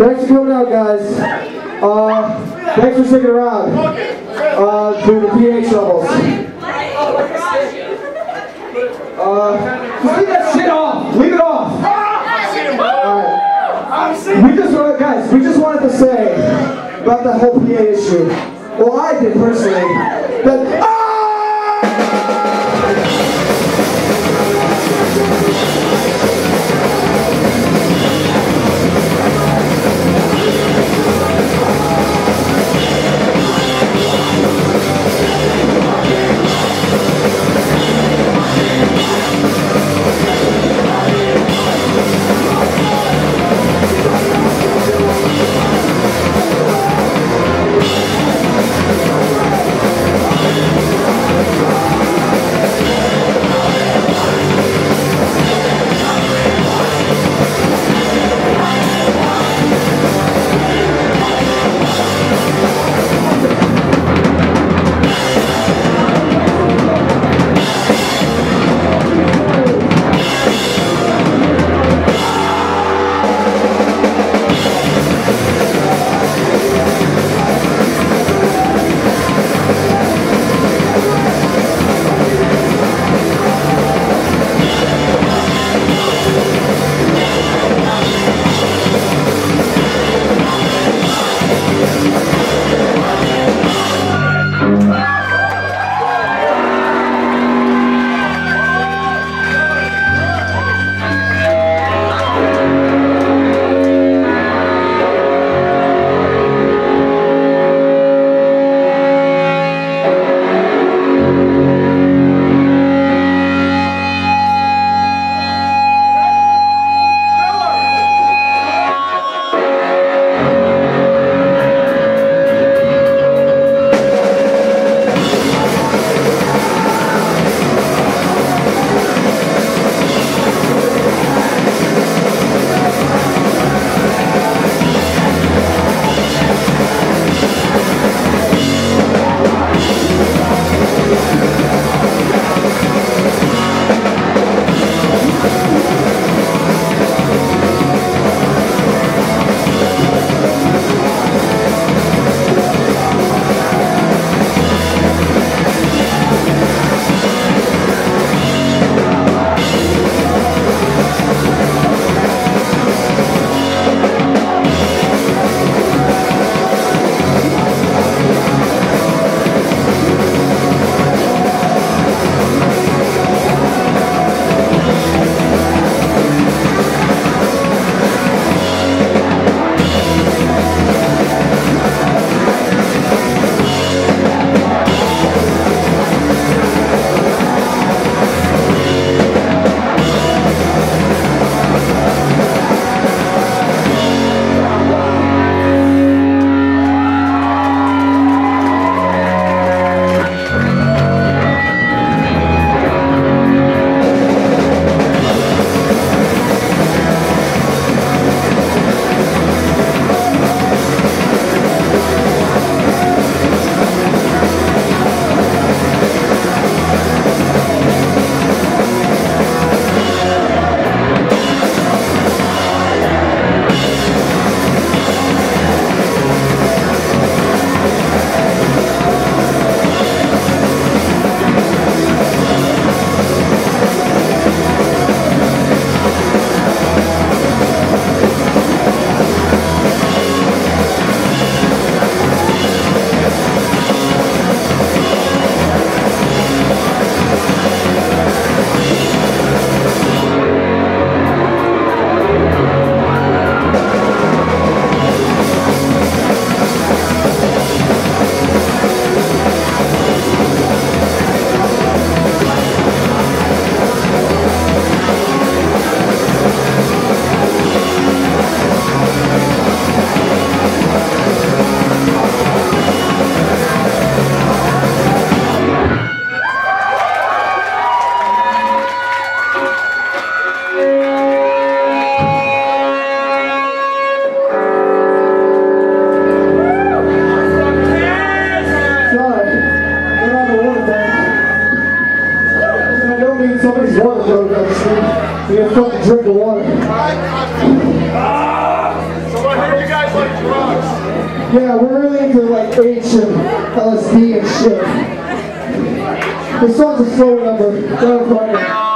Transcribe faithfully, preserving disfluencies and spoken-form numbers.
Thanks for coming out, guys. Uh, thanks for sticking around uh, through the pH levels. Uh, just leave that shit off. Leave it off. Right. We just wanted, guys. We just wanted to say about the whole P A issue. Well, I did personally. That. Oh! We'll be right back. drink of water. So I heard you guys like drugs. Yeah, we're really into like H and L S D and shit. This song's a slow number. Don't